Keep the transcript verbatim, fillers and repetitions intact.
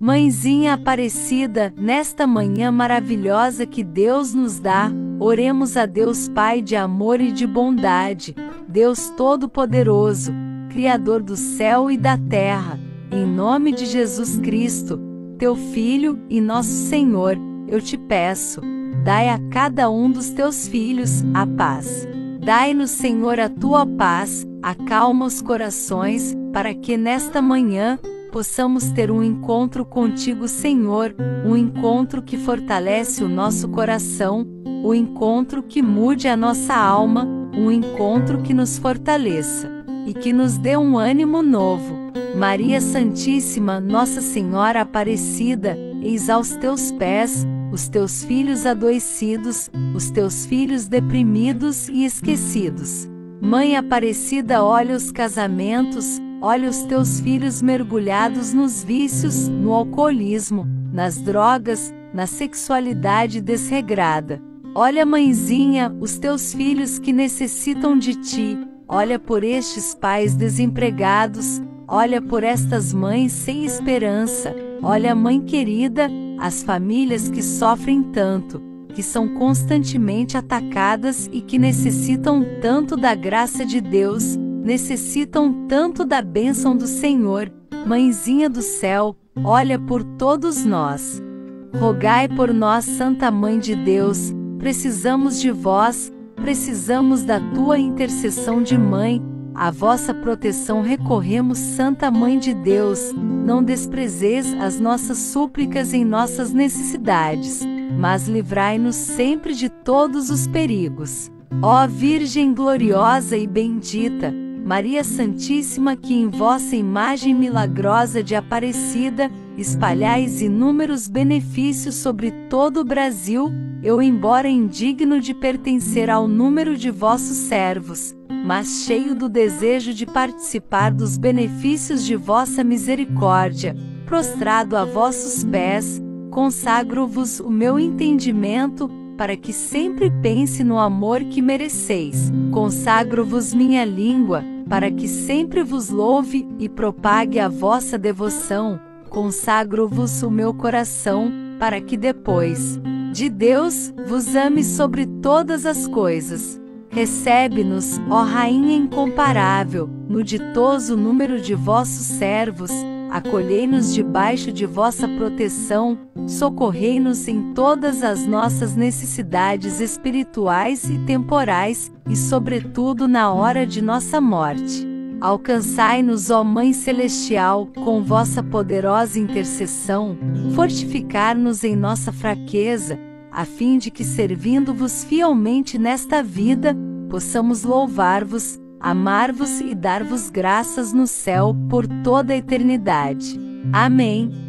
Mãezinha Aparecida, nesta manhã maravilhosa que Deus nos dá, oremos a Deus Pai de amor e de bondade, Deus Todo-Poderoso, Criador do céu e da terra, em nome de Jesus Cristo, Teu Filho e nosso Senhor, eu te peço, dai a cada um dos Teus filhos a paz. Dai-nos, Senhor, a Tua paz, acalma os corações, para que nesta manhã possamos ter um encontro contigo, Senhor, um encontro que fortalece o nosso coração, um encontro que mude a nossa alma, um encontro que nos fortaleça e que nos dê um ânimo novo. Maria Santíssima, Nossa Senhora Aparecida, eis aos teus pés os teus filhos adoecidos, os teus filhos deprimidos e esquecidos. Mãe Aparecida, olha os casamentos, olha os teus filhos mergulhados nos vícios, no alcoolismo, nas drogas, na sexualidade desregrada. Olha, mãezinha, os teus filhos que necessitam de ti, olha por estes pais desempregados, olha por estas mães sem esperança, olha, mãe querida, as famílias que sofrem tanto, que são constantemente atacadas e que necessitam tanto da graça de Deus, necessitam tanto da bênção do Senhor. Mãezinha do céu, olha por todos nós. Rogai por nós, Santa Mãe de Deus, precisamos de vós, precisamos da tua intercessão de mãe, à vossa proteção recorremos, Santa Mãe de Deus. Não desprezeis as nossas súplicas em nossas necessidades, mas livrai-nos sempre de todos os perigos. Ó Virgem gloriosa e bendita, Maria Santíssima, que em vossa imagem milagrosa de Aparecida espalhais inúmeros benefícios sobre todo o Brasil, eu, embora indigno de pertencer ao número de vossos servos, mas cheio do desejo de participar dos benefícios de vossa misericórdia, prostrado a vossos pés, consagro-vos o meu entendimento, para que sempre pense no amor que mereceis. Consagro-vos minha língua, para que sempre vos louve e propague a vossa devoção. Consagro-vos o meu coração, para que depois de Deus vos ame sobre todas as coisas. Recebe-nos, ó Rainha incomparável, no ditoso número de vossos servos, acolhei-nos debaixo de vossa proteção, socorrei-nos em todas as nossas necessidades espirituais e temporais, e sobretudo na hora de nossa morte. Alcançai-nos, ó Mãe Celestial, com vossa poderosa intercessão, fortificar-nos em nossa fraqueza, a fim de que, servindo-vos fielmente nesta vida, possamos louvar-vos, amar-vos e dar-vos graças no céu por toda a eternidade. Amém.